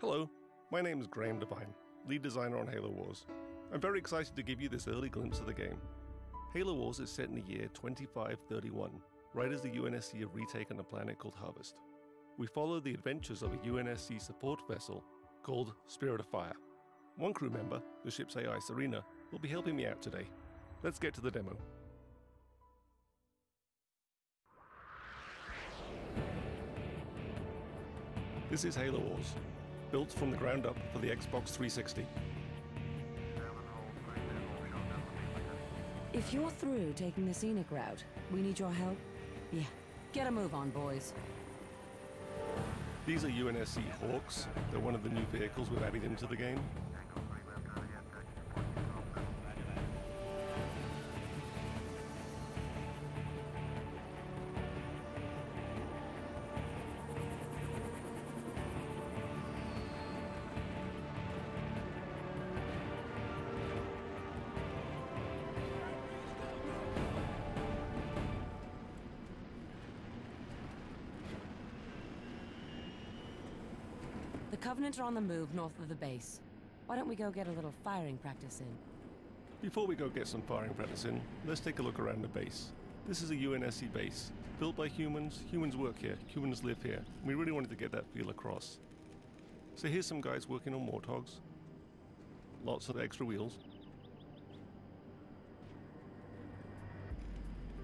Hello, my name is Graeme Devine, lead designer on Halo Wars. I'm very excited to give you this early glimpse of the game. Halo Wars is set in the year 2531, right as the UNSC have retaken a planet called Harvest. We follow the adventures of a UNSC support vessel called Spirit of Fire. One crew member, the ship's AI Serena, will be helping me out today. Let's get to the demo. This is Halo Wars, built from the ground up for the Xbox 360. If you're through taking the scenic route, we need your help. Yeah, get a move on, boys. These are UNSC Hawks. They're one of the new vehicles we've added into the game. The Covenant are on the move north of the base. Why don't we go get a little firing practice in? Before we go get some firing practice in, let's take a look around the base. This is a UNSC base. Built by humans, humans work here, humans live here. We really wanted to get that feel across. So here's some guys working on Warthogs. Lots of extra wheels.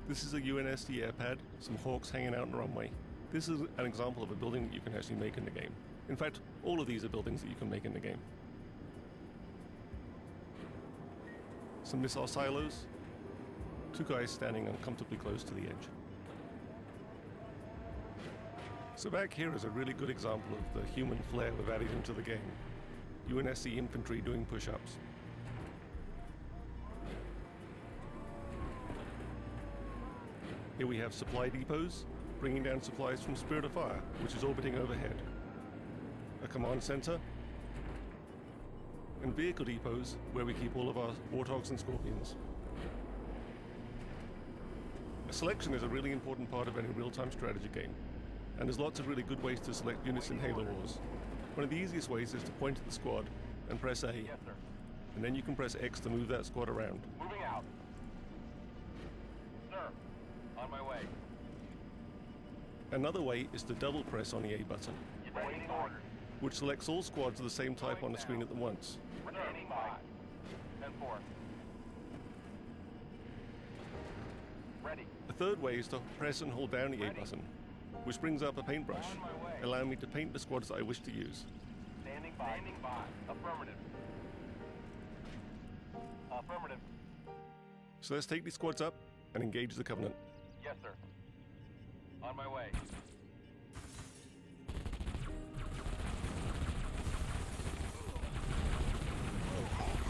This is a UNSC airpad, some Hawks hanging out on the runway. This is an example of a building that you can actually make in the game. In fact, all of these are buildings that you can make in the game. Some missile silos. Two guys standing uncomfortably close to the edge. So back here is a really good example of the human flair we've added into the game. UNSC infantry doing push-ups. Here we have supply depots, bringing down supplies from Spirit of Fire, which is orbiting overhead. A command center, and vehicle depots where we keep all of our Warthogs and Scorpions. A selection is a really important part of any real-time strategy game, and there's lots of really good ways to select units in Halo Wars. One of the easiest ways is to point to the squad and press A, and then you can press X to move that squad around. Moving out. Sir, on my way. Another way is to double press on the A button, which selects all squads of the same type on the screen at once. A third way is to press and hold down the A button, which brings up a paintbrush, allowing me to paint the squads I wish to use. So let's take these squads up and engage the Covenant. Yes, sir. On my way.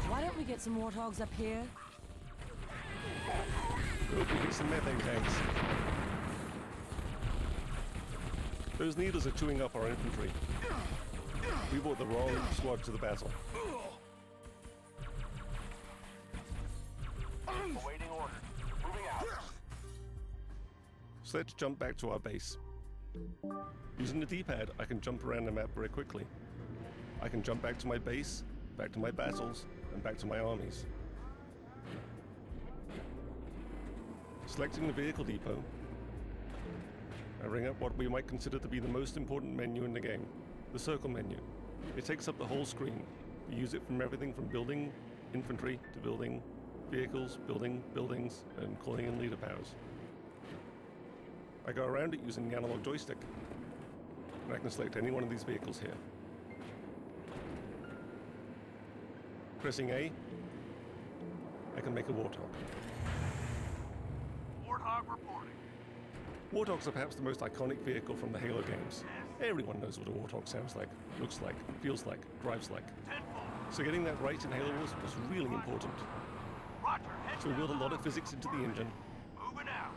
Why don't we get some Warthogs up here? We'll get some methane tanks. Those needles are chewing up our infantry. We brought the wrong squad to the battle. Awaiting order. Moving out. So let's jump back to our base. Using the D-pad, I can jump around the map very quickly. I can jump back to my base, back to my battles, and back to my armies. Selecting the vehicle depot, I ring up what we might consider to be the most important menu in the game, the circle menu. It takes up the whole screen. You use it from everything from building, infantry, to building, vehicles, building, buildings, and calling in leader powers. I go around it using the analog joystick, and I can select any one of these vehicles here. Pressing A, I can make a Warthog. Warthog reporting. Warthogs are perhaps the most iconic vehicle from the Halo games. Everyone knows what a Warthog sounds like, looks like, feels like, drives like. So getting that right in Halo Wars was really important. So we built a lot of physics into the engine. Moving out.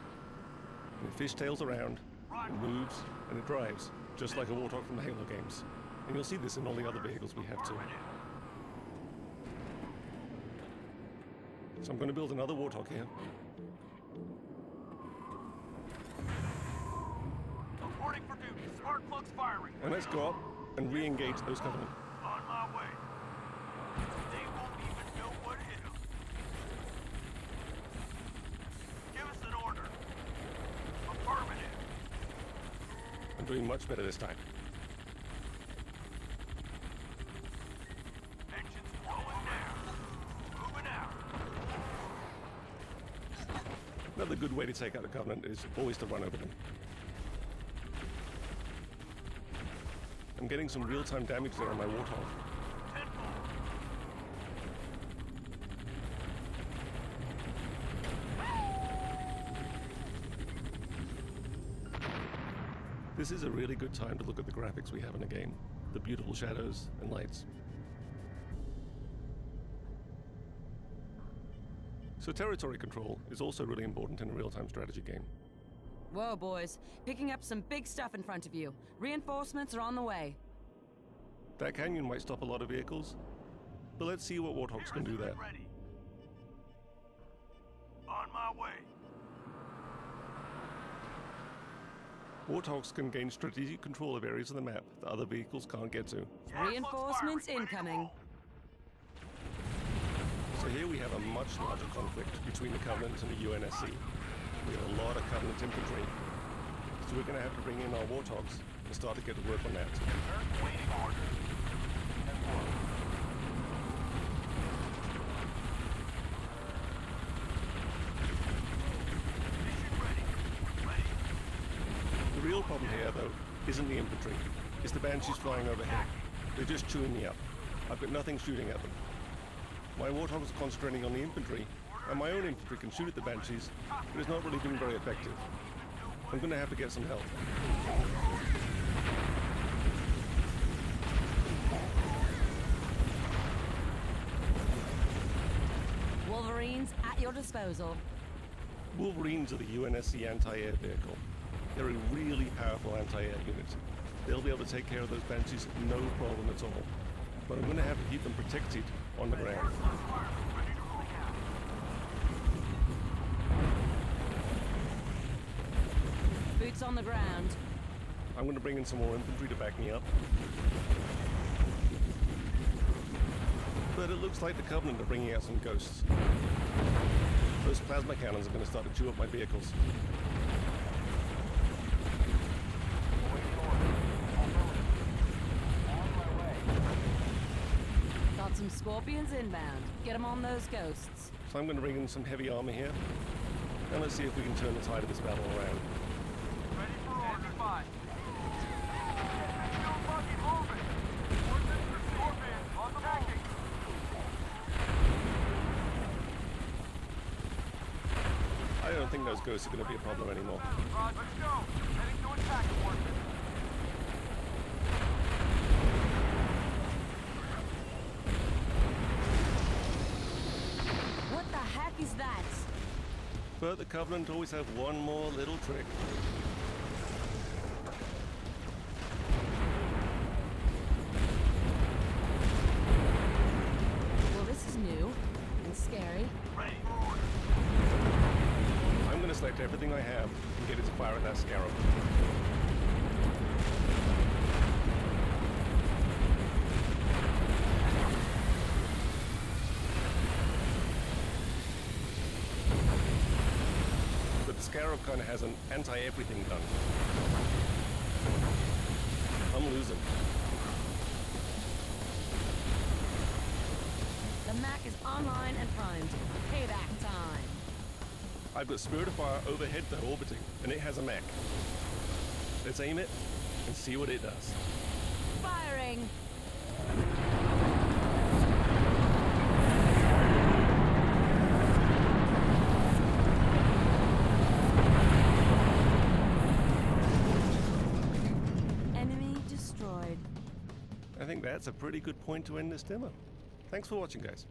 It fishtails around, it moves, and it drives, just like a Warthog from the Halo games. And you'll see this in all the other vehicles we have too. So I'm going to build another Warthog here. Reporting for duty. Spark plugs firing. And let's go up and re-engage those Covenant. On my way. They won't even know what hit them. Give us an order. Affirmative. I'm doing much better this time. Another good way to take out the Covenant is always to run over them. I'm getting some real-time damage there on my Warthog. This is a really good time to look at the graphics we have in the game, the beautiful shadows and lights. So territory control is also really important in a real-time strategy game. Whoa, boys. Picking up some big stuff in front of you. Reinforcements are on the way. That canyon might stop a lot of vehicles, but let's see what Warthogs can do there. Ready. On my way. Warthogs can gain strategic control of areas of the map that other vehicles can't get to. Reinforcements incoming. So here we have a much larger conflict between the Covenant and the UNSC. We have a lot of Covenant infantry, so we're going to have to bring in our Warthogs and start to get to work on that. Waiting order. The real problem here, though, isn't the infantry. It's the Banshees flying overhead. They're just chewing me up. I've got nothing shooting at them. My Warthogs are concentrating on the infantry, and my own infantry can shoot at the Banshees, but it's not really being very effective. I'm going to have to get some help. Wolverines at your disposal. Wolverines are the UNSC anti-air vehicle. They're a really powerful anti-air unit. They'll be able to take care of those Banshees no problem at all. But I'm going to have to keep them protected on the ground. Boots on the ground. I'm going to bring in some more infantry to back me up. But it looks like the Covenant are bringing out some ghosts. Those plasma cannons are going to start to chew up my vehicles. Some Scorpions inbound. Get them on those ghosts. So I'm going to bring in some heavy armor here, and let's see if we can turn the tide of this battle around. Ready for order. No fucking moving. Scorpions attacking. I don't think those ghosts are going to be a problem anymore. Rod, let's go. Heading to attack, Warden. Is that? But the Covenant always have one more little trick. Well, this is new and scary. Ready for order. I'm going to select everything I have and get it to fire at that Scarab. Scarab kind of has an anti-everything gun. I'm losing. The Mac is online and primed. Payback time. I've got Spirit of Fire overhead though, orbiting, and it has a Mac. Let's aim it and see what it does. Firing! I think that's a pretty good point to end this demo. Thanks for watching, guys.